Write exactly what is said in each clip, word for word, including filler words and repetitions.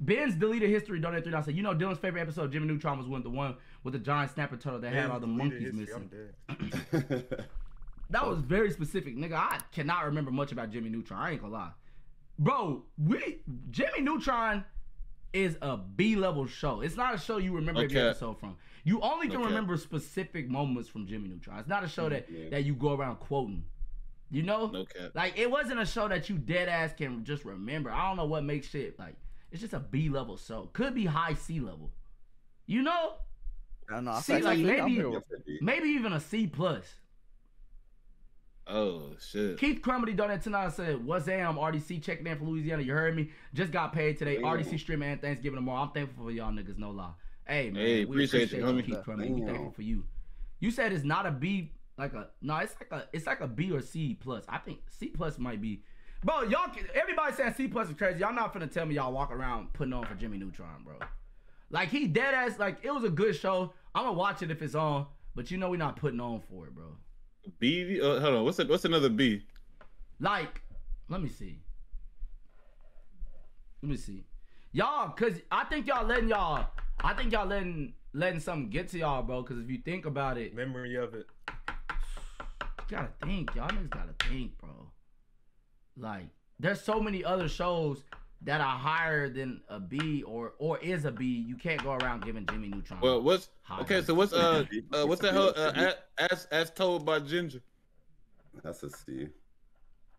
Ben's deleted history donated three dollars. Said, you know Dylan's favorite episode of Jimmy Neutron was one the one with the giant snapper turtle that Ben's had all the monkeys history. missing. That was very specific, nigga. I cannot remember much about Jimmy Neutron. I ain't gonna lie, bro. We Jimmy Neutron is a B-level show. It's not a show you remember okay. every episode from. You only can okay. remember specific moments from Jimmy Neutron. It's not a show that yeah. that you go around quoting. You know, okay. like it wasn't a show that you dead ass can just remember. I don't know what makes shit like. It's just a B-level show. Could be high C-level. You know, I don't know. I C, like maybe maybe even a C plus. Oh, shit. Keith Crumity donated tonight said, what's am R D C checking in from Louisiana. You heard me? Just got paid today. Damn. R D C streaming and Thanksgiving tomorrow. I'm thankful for y'all niggas, no lie. Hey, man. Hey, we appreciate, appreciate you, homie. Keith Crumity. We thankful for you. You said it's not a B, like a, no, it's like a, it's like a B or C plus. I think C plus might be. Bro, y'all, everybody saying C plus is crazy. Y'all not finna tell me y'all walk around putting on for Jimmy Neutron, bro. Like, he dead ass, like, it was a good show. I'm gonna watch it if it's on, but you know we not putting on for it, bro. B, uh, hold on. What's a, what's another B? Like, let me see. Let me see, y'all, cause I think y'all letting y'all. I think y'all letting letting something get to y'all, bro. Cause if you think about it, memory of it. You gotta think, y'all niggas gotta think, bro. Like, there's so many other shows that are higher than a B or or is a B. You can't go around giving Jimmy Neutron. Well, what's higher. Okay? So what's uh, uh what's that whole uh, as as told by Ginger? That's a C.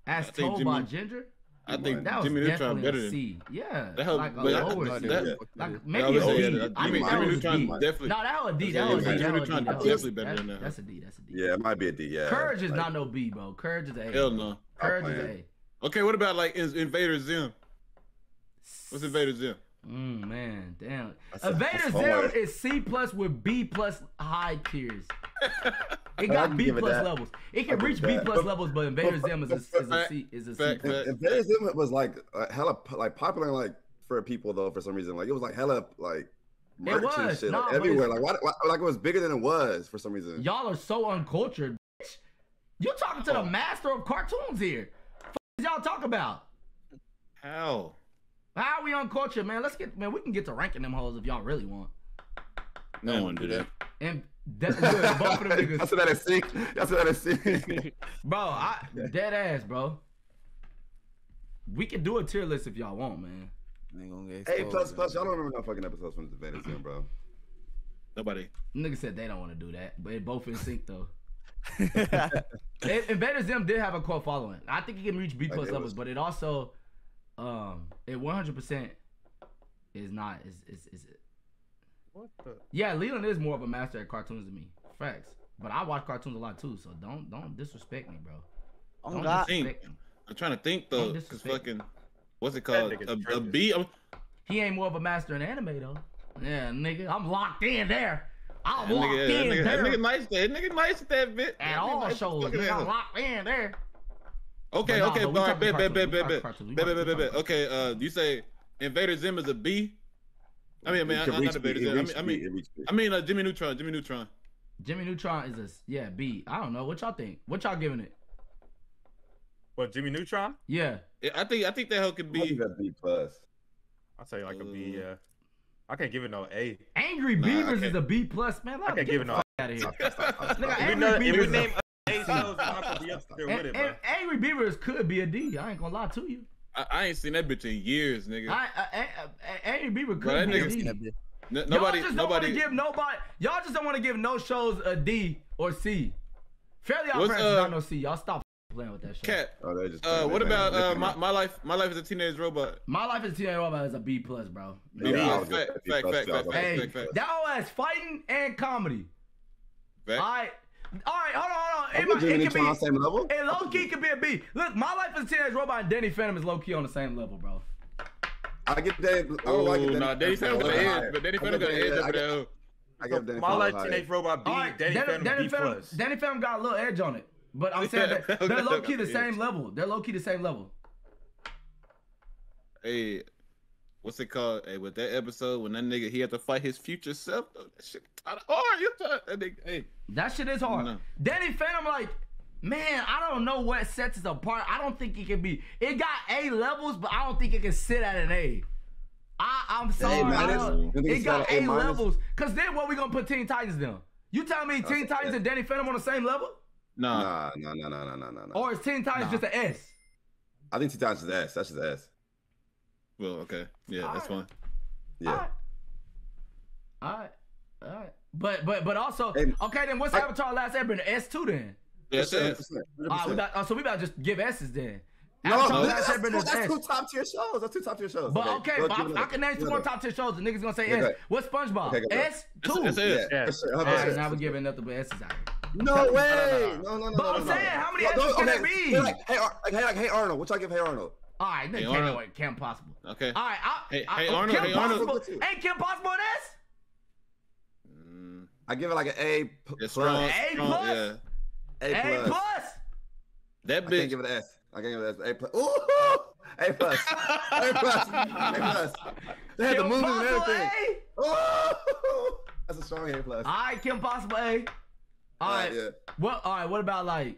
As told Jimmy, by Ginger. I think that was Jimmy Neutron better than C. Yeah, that helped, like a lower I, C. That, like maybe a D. I mean, Jimmy Neutron definitely. No, that was D. That was Jimmy Neutron definitely better than that. That's a D. That's a D. Yeah, it might be a D. Yeah. Courage is not no B, bro. Courage is a A. Hell no. Courage is A. Okay, what about like Invader Zim? What's Invader Zim? Mm, man, damn. That's Invader Zim is C plus with B plus high tiers. It got B plus it levels. It can reach that. B plus levels, but Invader Zim is a, is a C. Is a C plus. It, Invader Zim was like uh, hella like popular like for people though for some reason like it was like hella like merch and shit nah, like, everywhere like why, why, like it was bigger than it was for some reason. Y'all are so uncultured, bitch. You talking to the master of cartoons here? What y'all talk about? How? How are we on culture, man? Let's get, man, we can get to ranking them hoes if y'all really want. No and, one do that. And that's good. Both of them niggas. That's what I see. That's what I see. Bro, I, dead ass, bro. We can do a tier list if y'all want, man. Gonna get hey, plus, plus, y'all don't remember no fucking episodes from the Invader Zim, bro. Nobody. Nigga said they don't want to do that, but they both in sync, though. Invader Zim did have a core following. I think it can reach B plus like, levels, was... but it also... Um, it one hundred percent is not, is, is, is it? What the? Yeah, Leland is more of a master at cartoons than me. Facts. But I watch cartoons a lot too, so don't, don't disrespect me, bro. Oh, don't God. Disrespect me. I'm trying to think though, cause fucking, what's it called? A, a B? I'm... He ain't more of a master in anime though. Yeah, nigga, I'm locked in there. I'm that locked nigga, in that nigga, there. That nigga nice, that nigga nice at that bit. At all nice shows, nigga, I'm locked in there. Okay, okay, all right, bet, bet, bet, bet, bet, bet, bet, bet. Okay, uh, you say Invader Zim is a B? I mean, I mean, I'm not Invader Zim. I mean, I mean, I mean, uh, Jimmy Neutron, Jimmy Neutron. Jimmy Neutron is a yeah B. I don't know what y'all think. What y'all giving it? What Jimmy Neutron? Yeah. yeah, I think I think that hell could be a B plus. I'll tell you like a B. Yeah, I can't give it no A. Angry Beavers is a B plus, man. I can't give it no A. Out of here. Angry Beavers. And Angry Beavers could be a D. I ain't gonna lie to you. I, I ain't seen that bitch in years, nigga. I, I, I, Angry Beaver could well, be a D. No, nobody, just nobody. Don't give nobody. Y'all just don't want to give no shows a D or C. Fairly OddParents is not no C. Y'all stop playing with that shit. Cat. Oh, just uh, what about uh, my, my life? My life as a teenage robot. My life as a teenage robot is a B plus, bro. B yeah, B fact, fact, fact, fact, fact, fact. That all has fighting and comedy. Fact. All right. All right, hold on, hold on. It, it could be on the same level. And low key could be a B. Look, My Life as a Teenage Robot and Danny Phantom is low key on the same level, bro. I get that. I don't Ooh, like it. Nah, Danny Phantom got an edge, but Danny Phantom got an edge over there. I got Danny Phantom. My Life Teenage Robot B. Right, Danny, Danny Phantom Danny B Phantom, plus. Danny Phantom got a little edge on it, but I'm saying that they're okay, low key the same level. They're low key the same level. Hey, what's it called? Hey, with that episode when that nigga he had to fight his future self, though, that shit hard. You that nigga, hey. That shit is hard. No. Danny Phantom, like, man, I don't know what sets it apart. I don't think it can be. It got A levels, but I don't think it can sit at an A. I I'm sorry. Minus, it it's got eight levels. Because then what we going to put Teen Titans down? You tell me Teen Titans and Danny Phantom on the same level? Nah. Nah, nah, nah, nah, nah, nah, nah. Or is Teen Titans nah. just an S? I think Teen Titans is an S. That's just an S. Well, okay. Yeah, all that's right. fine. Yeah. All right. All right. All right. But but but also, hey, okay, then what's I, Avatar Last Airbender? S two then? Yes, yes. Uh, so we about to just give S's then. Avatar no, no that's, that's, that's two top tier shows. That's two top tier shows. But okay, okay but I, I can name two more top tier shows. The niggas gonna say okay, S. What's SpongeBob? Okay, S two. That's, that's it. Yeah. S. All right, now we're giving nothing but S's out here. No way. No, no, no. But I'm saying, how many S's can it be? Like, hey, Arnold. What y'all give Hey Arnold? All right, then can't wait. Kim Possible. Okay. All right. Hey, Arnold. Hey, Arnold. Hey, Kim Possible an S? I give it like an A plus. Strong, a strong, plus? Yeah. A plus. A plus. That bitch. I can't give it an S. I can't give it an S. A plus. Ooh! A plus. A plus. A plus. They had Kim the movement and everything. A? Ooh! That's a strong A plus. All right, Kim Possible A. All right. Uh, yeah. Well, all right. What about like?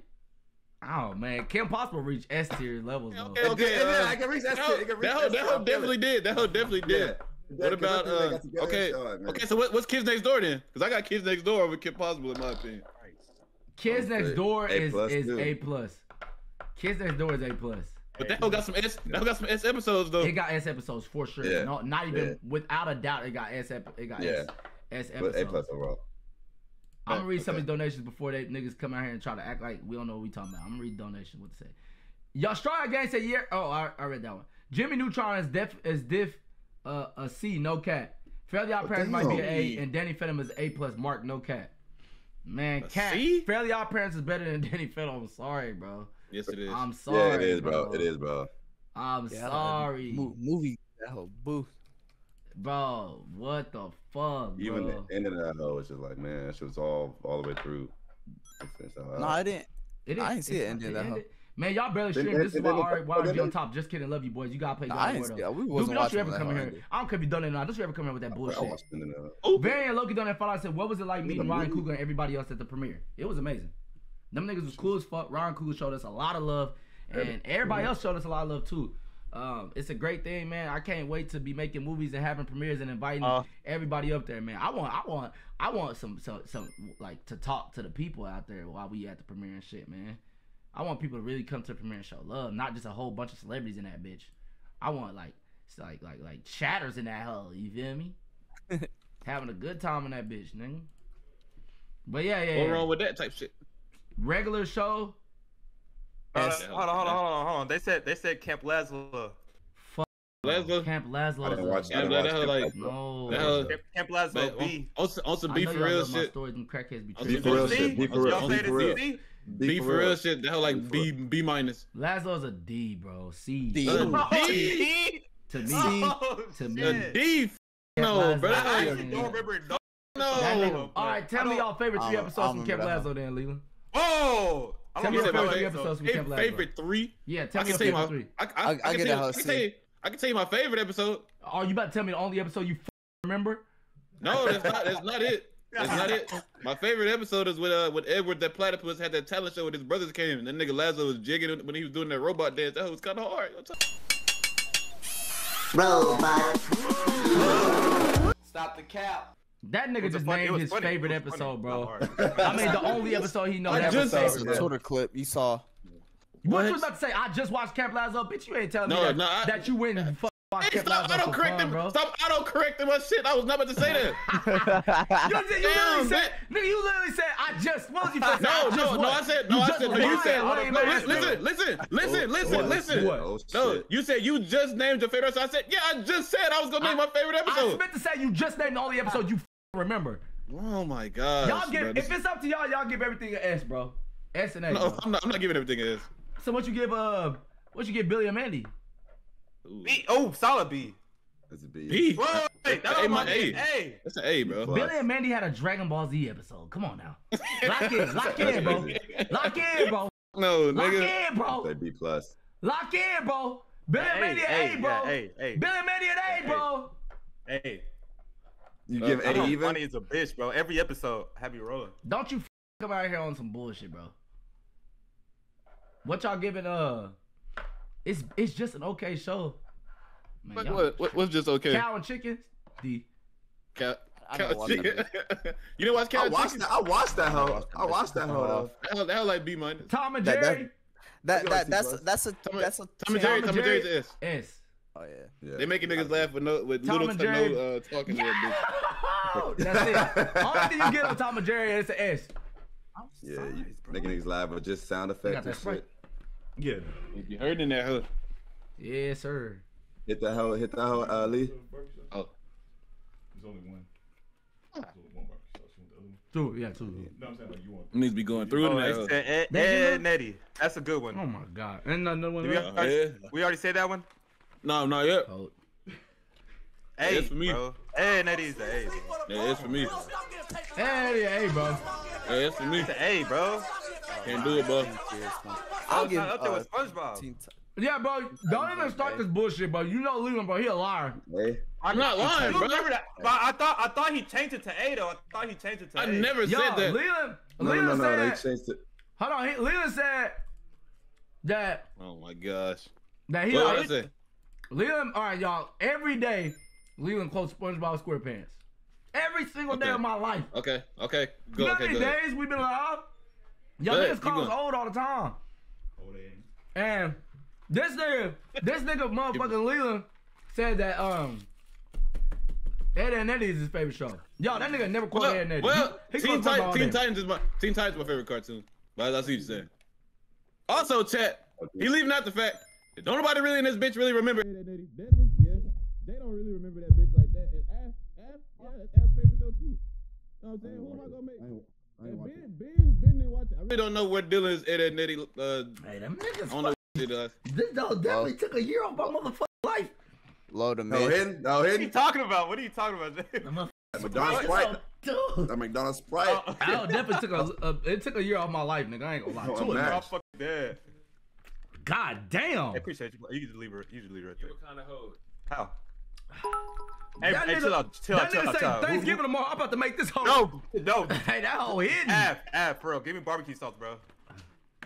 Oh man, Kim Possible reached S tier levels though. Okay, okay. It, it, uh, I can reach S tier. It can reach that S-tier. Hoe definitely did. That hoe definitely did. Yeah. Yeah, what about uh, okay? Shot, okay, so what, what's Kids Next Door then? Because I got Kids Next Door over Kim Possible in my opinion. Kids okay. Next Door a is is too. A plus. Kids Next Door is A plus. But that got some S. That got some S episodes though. It got S episodes for sure. Yeah. No, not even yeah. without a doubt. It got S. It got yeah. S, S episodes. But A plus overall. I'm gonna read okay. some of these donations before they niggas come out here and try to act like we don't know what we talking about. I'm gonna read donations. What to say? Y'all strong against a year. Oh, I, I read that one. Jimmy Neutron is def is diff. Uh, a C, no cat. Fairly OddParents might be an A, and Danny Phantom is A plus. Mark, no cat. Man, a cat. C? Fairly OddParents is better than Danny Phantom. I'm sorry, bro. Yes, it is. I'm sorry. Yeah, it is, bro. bro. It is, bro. I'm yeah, sorry. Mo movie that whole booth, bro. What the fuck? Even bro? The end of that whole, it's just like, man, it was all all the way through. No, I didn't. It I didn't see it end of that whole. Man, y'all barely stream. This is why R D C on top. Just kidding, love you boys. You gotta play God of War though. Doobie, don't you ever come in here. I don't care if you done it now. Don't you ever come here with that bullshit. Barry and Loki done that follow. I said, what was it like meeting Ryan Coogler and everybody else at the premiere? It was amazing. Them niggas was cool as fuck. Ryan Coogler showed us a lot of love, and everybody else showed us a lot of love too. Um, it's a great thing, man. I can't wait to be making movies and having premieres and inviting uh, everybody up there, man. I want, I want, I want some, some, some like to talk to the people out there while we at the premiere and shit, man. I want people to really come to the premiere and show love, not just a whole bunch of celebrities in that bitch. I want like, like, like, like chatters in that hole. You feel me? Having a good time in that bitch, nigga. But yeah, yeah. What's yeah. wrong with that type shit? Regular show. Hold on, hold on, hold on, hold on. They said, they said Camp Lazlo. Fuck. Lazlo. Camp Lazlo. I didn't watch that. That hell like no. That hell. Camp Lazlo B. Also, also be for real shit. Be for real shit. Be for real. Y'all say this easy. B, B for, for real, real shit. The hell like B B, B minus. Lazlo's a D, bro. C. D. Oh, D. To me. Oh, to me. The D. No, bro. I don't remember it. No. no. All right, tell me y'all favorite three episodes from Camp Lazlo then, Leland. Oh. Tell me your favorite three episodes from Camp Lazlo. Favorite three? Yeah, tell me your favorite three. I can tell you. I can tell you my favorite episode. Oh, you about to tell me the only episode you remember? No, that's not. That's not it. That's not it. My favorite episode is when uh, when Edward that platypus had that talent show with his brothers came and that nigga Lazlo was jigging when he was doing that robot dance. That was kind of hard. Robot. Stop the cap. That nigga just funny, named his funny. favorite episode, funny. bro. I mean, the only episode he knows. I just saw the Twitter clip you saw. What, what you was about to say? I just watched Camp Lazlo. Bitch, you ain't telling no, me that, no, I, that you went and fuck. Hey, stop auto-correcting him. Stop auto-correcting my shit. I was not about to say that. you, you, Damn, literally said, nigga, you literally said, I just, what was you saying? No, no, no, I said, no, you I said, no, you said, no, listen, listen, listen, listen, listen, listen. Oh, no, you said you just named your favorite episode. I said, yeah, I just said I was going to name I, my favorite episode. I meant to say you just named all the episodes you remember. Oh, my God. Y'all give, if it's up to y'all, y'all give everything an S, bro. S and A. No, I'm not, I'm not giving everything an S. So what you give, uh, what you give Billy and Mandy? Ooh. B, oh, solid B. That's a B. B. Whoa, wait, that's, that's an A. A. That's an A, bro. Billy and Mandy had a Dragon Ball Z episode. Come on now, lock in, lock in, bro. Lock in, bro. No, lock nigga. in, bro. That B plus. Lock in, bro. Billy and Mandy an A, bro. Yeah, a, a. Billy and Mandy an A, bro. A. You bro, give A even? Funny as a bitch, bro. Every episode, have you rolling. Don't you come out here on some bullshit, bro. What y'all giving? Uh. It's it's just an okay show. Man, what, what, what's just okay? Cow and chicken. D. Cow. I cow chicken. You know what's cow I and chicken? That, I watched that hoe. I watched that hoe. That was like B minus. Tom and Jerry. That that, that that's that's a Tom, that's a Tom and Jerry. Tom and Jerry's S. S. Oh yeah. yeah. They making niggas laugh with no with Tom little to no uh, talking to yeah. bitch. That's it. Only thing you get on Tom and Jerry is an S. I'm yeah, sorry, you bro. Making niggas laugh with just sound effects and shit. Yeah. You heard in that hood. Yes, sir. Hit that hoe, hit that hoe, uh, Lee. Oh. There's only one. There's only one barbershop. Two, yeah, two. Yeah. No, I'm saying like you want. Needs to be going through oh, it now. Ed, Ed, Ed Nettie. That's a good one. Oh my God. And another one. We, uh, already, yeah. we already said that one? No, not yet. Oh. Hey, it's for me. Bro. Hey, Nettie's the A. Yeah, it's for me. Hey, A, bro. Yeah, it's for me. It's the A, bro. Can't do it, bro. I'll get up there uh, with SpongeBob. Yeah, bro, don't even start this bullshit, bro. You know Leland, bro. He a liar. I'm not lying, bro. Remember that? But I thought I thought he changed it to A, though. I thought he changed it to A. I never Yo, said that. Leland, no, Leland no, no, said, no, they changed it. Hold on, he, Leland said that. Oh my gosh. That he. What did I say? Leland, all right, y'all. Every day, Leland quotes SpongeBob SquarePants. Every single okay. day of my life. Okay, okay, go. You know okay, how many days ahead. We've been alive? Y'all niggas call us old all the time. Old ass. And. This nigga, this nigga motherfucking Leland said that um Ed and Eddie is his favorite show. Yo, that nigga never called well, Ed and Eddie. Well, he, he Teen, Titan, Teen Titans is my Teen Titans is my favorite cartoon. But I see what you're saying. Also, chat, he leaving out the fact that don't nobody really in this bitch really remember Ed and Eddie. Yeah, they don't really remember that bitch like that. And Ass, Ass, yeah, that's Ass' favorite show too. You know what I'm saying? Who am I gonna make? Ben, Ben, Ben didn't watch it. I really don't know where Dylan's Ed and Eddie. Uh, hey, them niggas. I don't This dog definitely Low. Took a year off my motherfucking life. Low to me. No hidden. No hidden. What are you talking about? What are you talking about? That McDonald's Sprite. That McDonald's Sprite. Oh, I definitely took a, a. It took a year off my life, nigga. I ain't gonna lie. Oh, to it, I'm fucking dead. God damn. I appreciate you. You just leave her. You just leave her. You what kind of hoe? How? Hey, hey, chill out. Chill out. Chill out. Thanksgiving tomorrow. I'm about to make this hoe. No, no. Hey, that hoe hidden. Ab, ab, bro. Give me barbecue sauce, bro.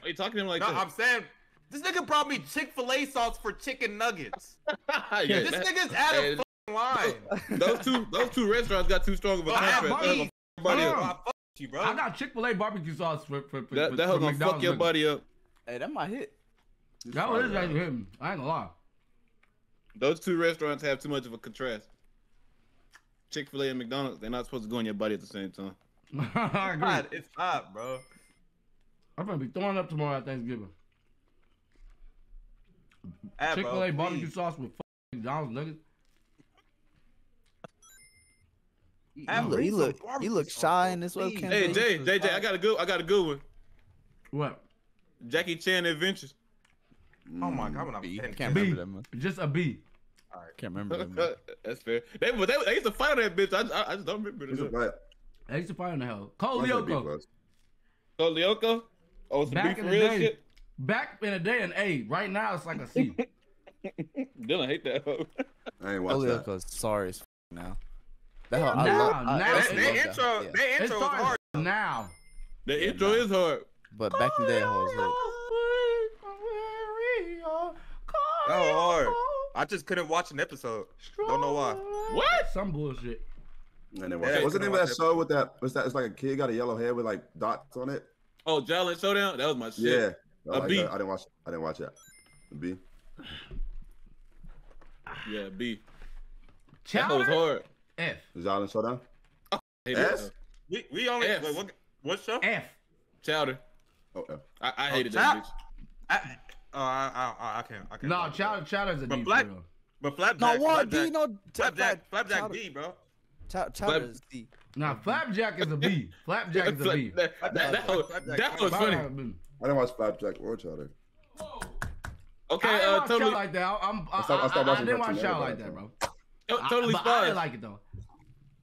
Are you talking to him like that? No, I'm saying. This nigga brought me Chick-fil-A sauce for chicken nuggets. Yeah, this that, nigga's out of fucking line. Those two, those two restaurants got too strong of a contract. I, I, I got Chick-fil-A barbecue sauce for, for, for, that, for, that for McDonald's. That gonna fuck your buddy up. Hey, that might hit. This that one is actually hitting. I ain't gonna lie. Those two restaurants have too much of a contrast. Chick-fil-A and McDonald's, they're not supposed to go in your buddy at the same time. I agree. God, it's hot, bro. I'm gonna be throwing up tomorrow at Thanksgiving. Chick-fil-A barbecue sauce with fucking Donald's nuggets. He, he, he look, he look shy in this webcam. Hey, Jay, Jay, Jay, I got a good, I got a good one. What? Jackie Chan Adventures. Oh my God, when I can't remember that much. Just a B. All right, can't remember that much. That's fair. They, they, they used to fight on that bitch. I, I, I just don't remember that. They used to fight on the hell. Code Lyoko. Code Lyoko. Oh, some beef for real shit. Back in the day, an A. Right now, it's like a C. Dylan hate that hoe. I ain't watch that. Cause sorry as f now. That yeah, I now, love, now. I, that, that intro, that, yeah. that intro is hard. Now. The yeah, intro now. is hard. But back in the day, hoes like. That was hard. I just couldn't watch an episode. Don't know why. What? Some bullshit. And then what's the name of that episode. show with that? What's that? It's like a kid got a yellow head with like dots on it. Oh, Xiaolin Showdown. That was my shit. Yeah. Oh, a B. I, I didn't watch. I didn't watch that. A B. Yeah, B. Chowder? That was hard. F. Xiaolin Showdown. Oh, hey, S. We we only F. Wait, what, what show? F. Chowder. Oh, F. I, I hated oh, that bitch. I oh I I I can't I can't. No, Chowder Chowder's a but D. Black, bro. But Flapjack. No what? D no. Flapjack. Flapjack B, bro. Chowder Flap is D. Nah, Flapjack is a B. Flapjack is a B. That, that, that, was, that was funny. I didn't watch Flapjack or Chowder. Okay, I didn't uh, totally like that. I, I'm, I, I, stopped, I, stopped watching I didn't watch Chowder like that, bro. Yo, totally I, Spies. I didn't like it though.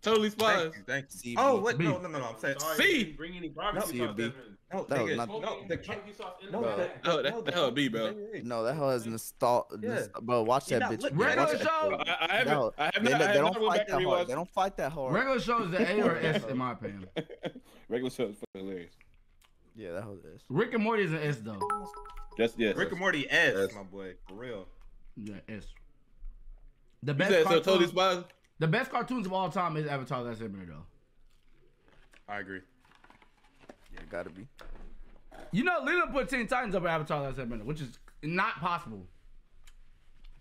Totally Spies. Thank you. Thank you. Oh, what? No, no, no, no. I'm saying. Sorry, C. Didn't bring any barbecue no, sauce. B. No, that was not. No, the barbecue sauce. No, that, no, that, that hell B, bro. No, that hell is nostalgia. Yeah. Bro, watch that bitch. Regular Show. I, I haven't. No, I haven't. They, I haven't they don't fight that hard. They don't fight that hard. Regular Show is the A or S in my opinion. Regular Show is fucking hilarious. Yeah, that was S. Rick and Morty is an S though. That's yes. Rick and Morty S, S, my boy, for real. Yeah, S. The best said, cartoons, so Totally Spies? The best cartoons of all time is Avatar Last Airbender, though. I agree. Yeah, gotta be. You know, Lilo put Teen Titans over Avatar Last Airbender, which is not possible.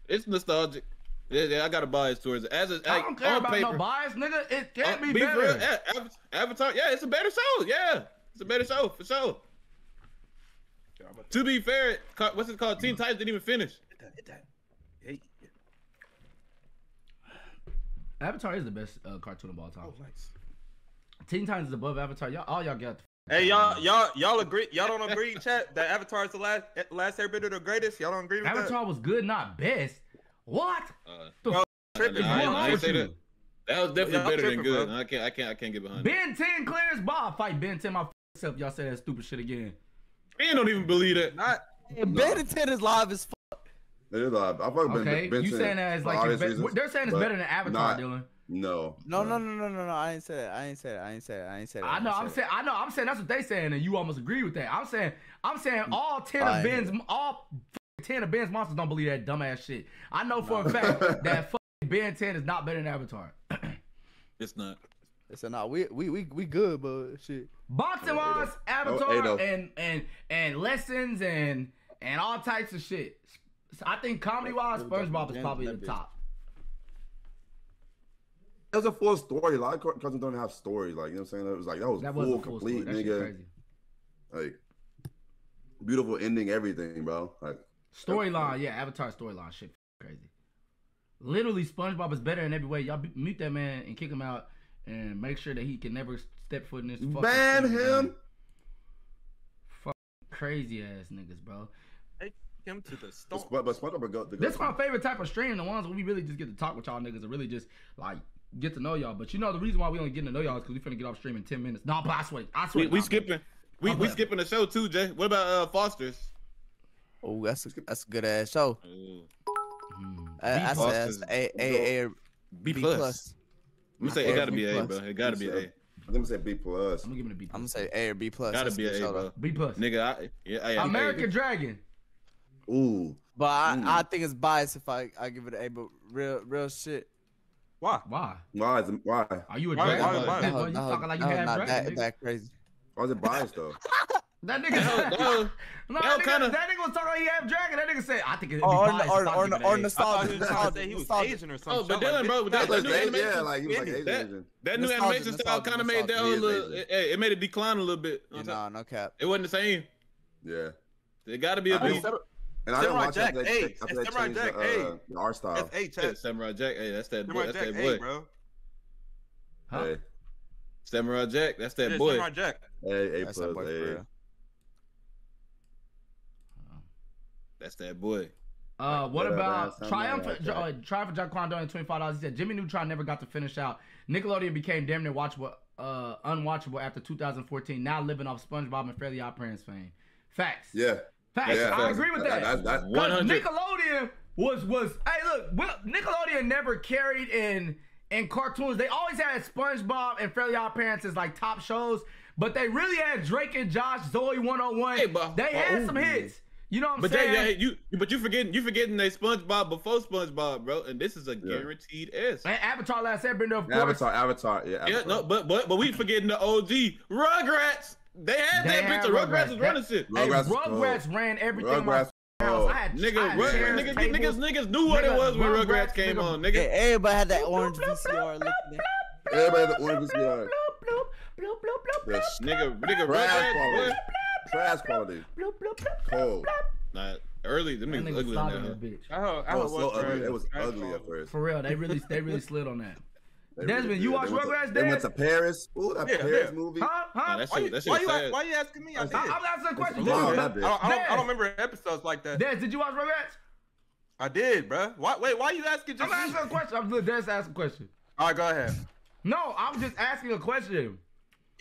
It's nostalgic. Yeah, yeah, I got a bias towards it. As a, I don't care about paper. No bias, nigga. It can't uh, be, be better. Yeah, Avatar, yeah, it's a better show. Yeah, it's a better show for sure. Yeah, to, to be fair, what's it called? Teen Titans didn't even finish. Hit that, hit that. Hey. Avatar is the best uh, cartoon of all time. Oh, nice. Teen Titans is above Avatar. Y'all, all y'all got. Hey, y'all, y'all, y'all agree? Y'all don't agree, chat? That Avatar is the last, last Airbender, the greatest. Y'all don't agree with Avatar that? Avatar was good, not best. What? Uh, the bro, tripping. I, I, I ain't say that. That was definitely yeah, better tripping, than good. No, I can't. I can't. I can't get behind. Ben ten clears Bob. Fight Ben ten myself. Y'all say that stupid shit again. Ben don't even believe that. Not, no. Ben ten is live as fuck. It is live. I fuck okay. Ben, ben you ten saying that as like it's reasons, they're saying it's better than Avatar, not, Dylan. No. No. No. No. No. No. No. I ain't say that. I ain't say that. I ain't say that. I ain't say that. I, I know. I'm saying. I know. I'm saying that's what they saying, and you almost agree with that. I'm saying. I'm saying all ten I of Ben's it. all. ten of Ben's monsters don't believe that dumbass shit. I know for no. a fact that Ben ten is not better than Avatar. It's not. It's not. We we we we good, but shit. Boxing wise, Avatar oh, and and and lessons and and all types of shit. So I think comedy wise, SpongeBob is probably at the top. It was a full story. A lot of cousins don't have stories. Like you know what I'm saying. It was like that was that full, full complete, nigga. Like beautiful ending, everything, bro. Like. Storyline, yeah, Avatar storyline shit crazy. Literally, SpongeBob is better in every way. Y'all mute that man and kick him out and make sure that he can never step foot in this fucking Ban him! Man. Fuck crazy ass niggas, bro. Take him to the storm. But, but SpongeBob got the This is my favorite type of stream, the ones where we really just get to talk with y'all niggas and really just, like, get to know y'all. But you know, the reason why we only getting to know y'all is because we finna get off stream in ten minutes. Nah, but I swear. I swear. We, we skipping. We, we skipping the show too, Jay. What about uh, Foster's? Oh, that's a, that's a good ass show. Mm. I, I said A A A B plus. I'm gonna say it gotta be A, bro. It gotta be A. I'm gonna say B plus. I'm gonna give it a B. I'm gonna say A or B plus. Gotta be A, bro. B plus. Nigga, I, yeah, I, American Dragon. Ooh, but I, I think it's biased if I I give it an A, but real real shit. Why? Why? Why? Is it, why? Are you a dragon? Why, why, why? No, no, you talking like you no, had not dragon, that, that crazy. Why is it biased though? That nigga, that, was, no, that, nigga kinda... that nigga was talking about he have dragon. That nigga said, I think it'd be or, biased. Or, or, or, or nostalgia. Nostalgia. He was Asian or something. Oh, but Dylan, bro, that, that, that, that new yeah, animation, like, he was like Asian. That, that new nostalgia, animation style kind of made that whole little, it, it made it decline a little bit. Yeah, nah, no cap. It wasn't the same. Yeah. It got to be a beat. And I didn't watch that. Hey, Samurai Jack, hey. Our style. That's A, Samurai Jack, hey, that's that boy. That's that boy. Bro. Huh? Samurai Jack, that's that boy. Samurai Jack. Hey, A plus, hey. That's that boy. Uh, what but, about uh, Triumphant uh, Triumphant Jack Quan donated twenty-five dollars. He said, Jimmy Neutron never got to finish out. Nickelodeon became damn near watchable, uh, unwatchable after two thousand fourteen, now living off SpongeBob and Fairly OddParents fame. Facts. Yeah. Facts. Yeah, I facts. agree with that. That's, that's, that's one hundred. Nickelodeon was, was, hey, look, well, Nickelodeon never carried in, in cartoons. They always had SpongeBob and Fairly OddParents as like top shows, but they really had Drake and Josh, Zoe one oh one. Hey, but, they had oh, some hits. You know what I'm but saying? They, they, you, but you forgetting you forgetting they SpongeBob before SpongeBob, bro. And this is a guaranteed yeah. S. And Avatar Last Airbender, of course. Avatar, Avatar, yeah. Avatar. Yeah, no, but but but we forgetting the O G Rugrats. They had they that had picture. Rugrats, Rugrats is running that, shit. Rugrats, hey, Rugrats cool. ran everything. Rugrats, cool. I had, nigga, I had Rugrats, chairs, niggas, tables, niggas, niggas knew what niggas, it was when Rugrats, Rugrats came nigga. on. Nigga, yeah, everybody had that orange V C R. Everybody had the orange V C R. Nigga, nigga, Rugrats. Trash quality. Bloop, bloop, bloop, cold. Nah, early. Them niggas ugly now. Bitch. Oh, I was, was so ugly. It was ugly at first. For real, they really, they really slid on that. They Desmond, really you watch Rugrats? They went to Paris. Ooh, that yeah, Paris yeah. movie. Huh? Huh? Nah, that shit, that shit why, you, why, you, why you asking me? I, I, I'm asking a question. No, I, don't, I, don't, I don't remember episodes like that. Des, did you watch Rugrats? I did, bro. Why? Wait, why are you asking? Just I'm asking a question. I'm Des asking a question. All right, go ahead. No, I'm just asking a question.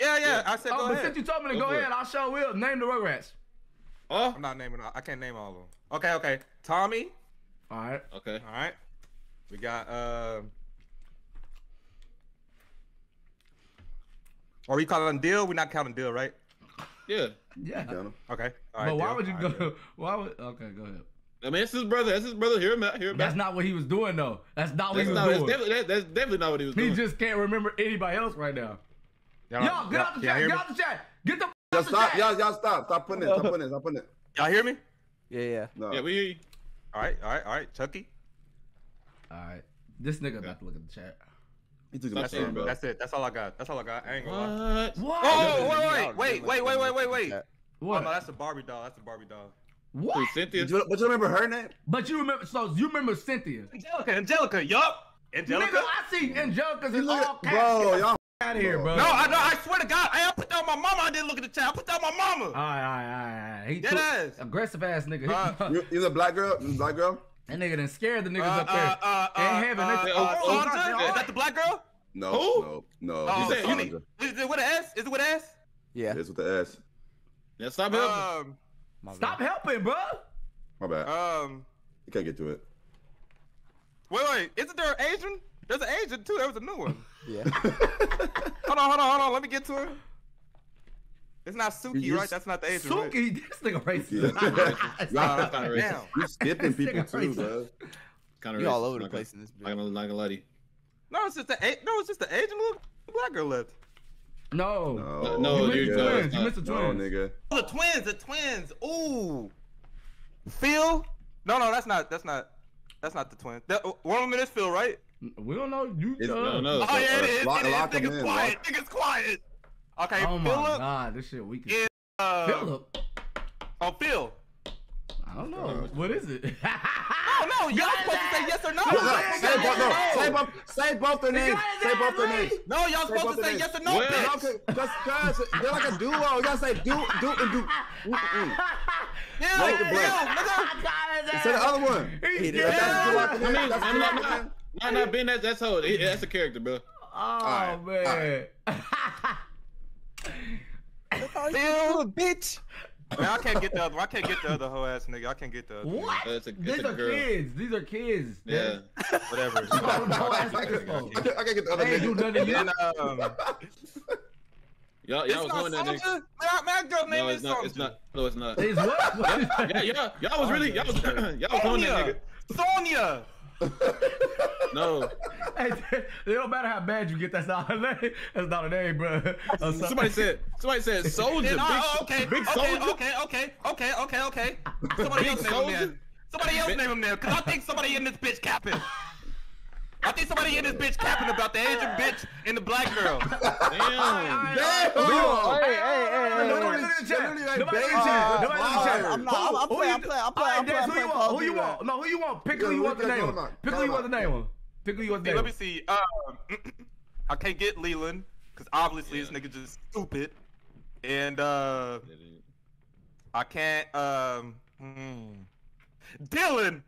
Yeah, yeah, yeah, I said oh, go ahead. Oh, but since you told me to go, go ahead, I sure will. Name the Rugrats. Oh? I'm not naming all. I can't name all of them. Okay, okay. Tommy. All right. Okay. All right. We got, uh... are we calling Dill? We're not counting Dill, right? Yeah. Yeah. Okay. All right, but why Dill. would you all go... Right, why would... Okay, go ahead. I mean, that's his brother. That's his brother. Hear him out. Hear him That's back. not what he was doing, though. That's not that's what he not, was doing. That's definitely, that's definitely not what he was he doing. He just can't remember anybody else right now. Y'all, get out the chat. Get out the chat. Get the y'all stop. Y'all stop. Stop putting it. Stop putting it. Stop putting it. Y'all hear me? Yeah, yeah. No. Yeah, we hear you. All right, all right, all right. Chucky. All right. This nigga got yeah. to look at the chat. He took that's, it, bro. that's it. That's all I got. That's all I got. I ain't gonna lie. What? Oh, wait, wait, wait, wait, wait, wait, wait. What? Oh, no, that's a Barbie doll. That's a Barbie doll. What? Wait, Cynthia. You, but you remember her name? But you remember, so you remember Cynthia. Angelica, Angelica, yup. Angelica. Nigga, I see Angelica's in all caps. Bro, y'all out of here, bro. No, I, no, I swear to God, I, I put down my mama. I didn't look at the chat. I put down my mama. All right, all right, all right. He that ass. Aggressive ass nigga. Uh, He's a black girl. He's a black girl. That nigga done scared the niggas uh, up there. Uh, uh, uh, heaven, uh, uh, uh, oh, Sandra? Is that the black girl? No, Who? no, no. Oh, is, that, is it with an S? Is it with an S? Yeah. It's with the S. Yeah, stop helping. Um, stop bad. helping, bro. My bad. Um, you can't get to it. Wait, wait. Isn't there an Asian? There's an Asian, too. There was a new one. Yeah. Hold on, hold on, hold on. Let me get to her. It's not Suki, you right? That's not the Asian, Suki, right? this nigga racist. That's not racist. You skipping people too, bro. Kind of you all over the place in this video. I'm not gonna lie to you. No, it's just the no, it's just the Asian little black girl left. No, no, no, you dude, no, you missed the twins. No, nigga. Oh, the twins, the twins. Ooh, Phil. No, no, that's not. That's not. That's not the twins. That, one of them is Phil, right? We don't know. You don't know. Oh yeah, it is. Nigga's quiet. Nigga's quiet. Okay, oh my Phillip God, this shit weak as uh, Phillip. Oh, Phil. I don't know. What is it? Oh no, y'all supposed to say yes or no. no, no, say both their names. Say both their names. No, y'all supposed to say yes or no, bitch. Just cause they're like a duo. Y'all say do, do, and do. Yeah, yeah. Say the other one. I mean, I'm not being that. That's how. That's a character, bro. Oh man. Phil, bitch. Man, I can't get the other. I can't get the other whole ass nigga. I can't get the other. What? It's a, it's These are girl. kids. These are kids. Yeah. Whatever. I can't get the other. Hey, nigga. You done it then? Um, y'all, y'all was going that nigga. My girl name is Soldier. No, it's not. No, it's not. It's what? Yeah, yeah. Y'all was really. Y'all was. Y'all was going that nigga. Sonya. No. Hey, it don't matter how bad you get. That's not a name. That's not a name, bro. Somebody said. Somebody said soldier. And, uh, big, okay. Big okay, soldier. Okay. Okay. Okay. Okay. Okay. Somebody else name him there. Somebody else name him there, cause I think somebody in this bitch capping. I think somebody in this bitch capping about the Asian bitch and the black girl. Damn. Damn. Damn. Bro. Hey, hey, hey. Nobody in the chat. Nobody in the chat. Nobody in the chat. I'm not. I'm playing. I'm playing. I'm playing. Who, I'm play, who, I'm play, who, I'm who you want? Who you want? No, who you want? Pickle, you want the name one. Pickle, you want the name one. Pickle, you want the name one. Let me see. I can't get Leland because obviously this nigga just stupid, and uh, I can't. Um, Dylan.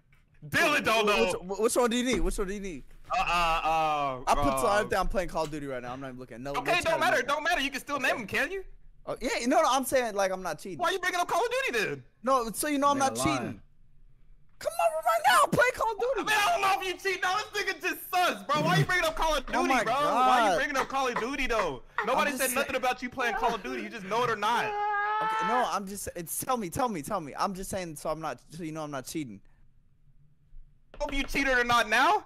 Dylan don't know. Which one do you need? Which one do you need? Uh, uh, uh, I put uh, I'm down playing Call of Duty right now. I'm not even looking. No. Okay, no don't matter. Don't matter. You can still okay. name him, can you? Oh yeah. No, no. I'm saying like I'm not cheating. Why are you bringing up Call of Duty then? No, so you know I'm not lying. cheating. Come on, right now, play Call of Duty. Man, I don't know if you cheat. No, this nigga just sus, bro. Why are you bringing up Call of Duty, oh my bro? God. Why are you bringing up Call of Duty though? Nobody said saying... nothing about you playing Call of Duty. You just know it or not. Okay. No, I'm just. It's tell me, tell me, tell me. I'm just saying so I'm not. So you know I'm not cheating. Hope you cheated or not now.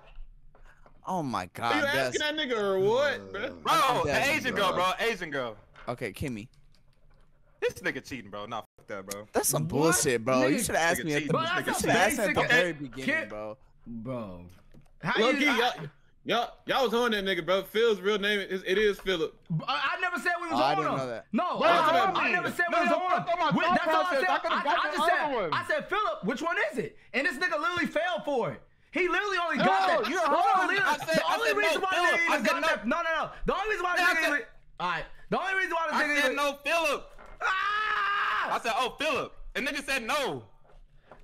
Oh my God! Are you asking that nigga or what, bro? Bro, the Asian girl, bro, Asian girl. Okay, Kimmy. This nigga cheating, bro. Nah, fuck that, bro. That's some bullshit, bro. You should ask me at the very beginning, bro. Bro, how you? Y'all, y'all was on that nigga, bro. Phil's real name is it is Philip. I never said we was oh, on I didn't him. Know that. No, well, I, I, I, I never said we no, was no, on him. No, no, that's all I said. I, I, I just said, I said Philip. Which one is it? And this nigga literally fell for it. He literally only got no, that. You're wrong. I said, the only I said reason no, why Philip. I said got no. That. No, no, no. The only reason why yeah, nigga. All right. The only reason why the nigga. I said no, Philip. Ah! I said oh, Philip. And nigga said no.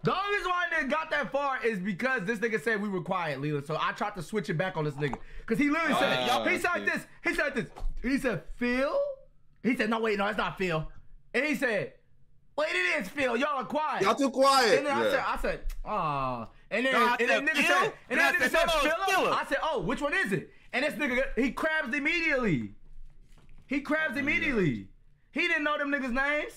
The only reason why I got that far is because this nigga said we were quiet, Leland. So I tried to switch it back on this nigga. Cause he literally said, uh, he said this, he said this. He said, Phil? He said, no, wait, no, that's not Phil. And he said, wait, it is Phil, y'all are quiet. Y'all too quiet. And then yeah. I said, I said, aw. And then, no, and then nigga said, and then nigga said, Phil? I said, oh, which one is it? And this nigga, he crabs immediately. He crabs immediately. He didn't know them niggas' names.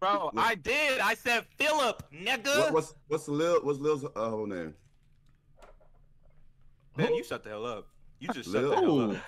Bro, what? I did. I said Philip, nigga. What, what's what's Lil? What's Lil's uh, whole name? Ben, who? You shut the hell up. You just shut Lil. The hell up.